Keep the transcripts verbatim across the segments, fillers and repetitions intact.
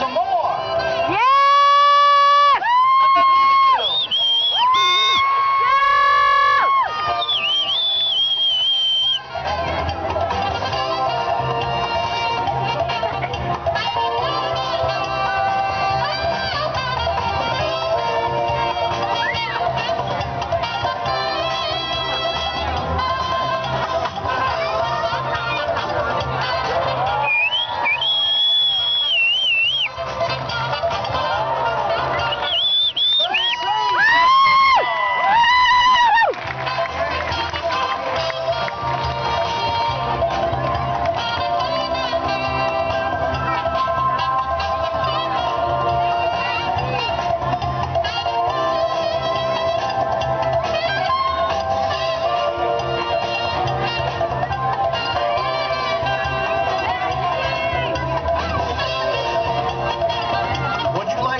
some more. Yes! Look at you.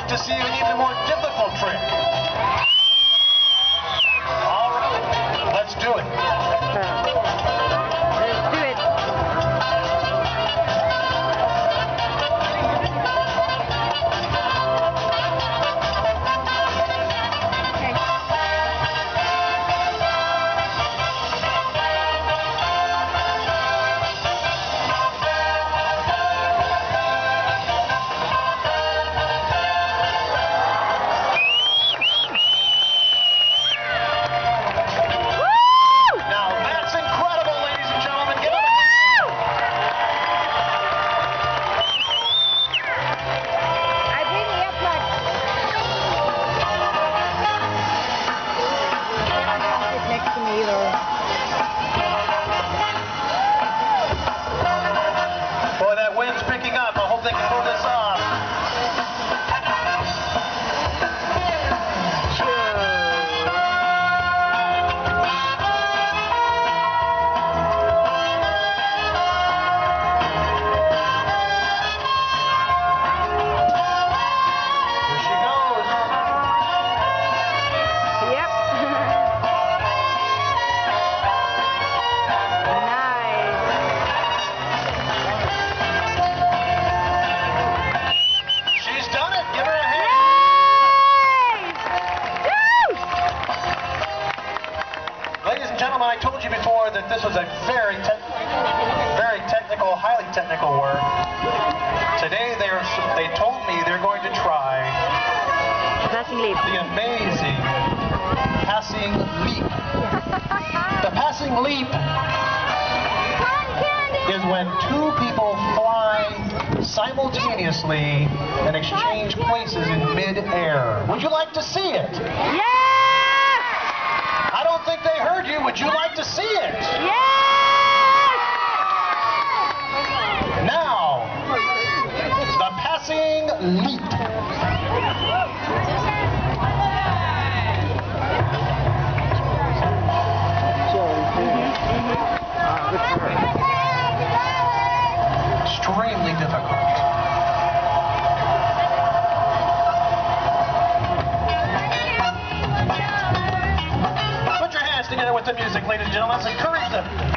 To see an even more difficult trick. All right, let's do it. Let's do it. I told you before that this was a very, te very technical, highly technical work. Today they are, they told me they're going to try the amazing passing leap. The passing leap is when two people fly simultaneously and exchange places in mid-air. Would you like to see it? Yeah! I think they heard you. Would you like to see it? Yes! Now, the passing leap. Extremely difficult. Together with the music, ladies and gentlemen, let's encourage them.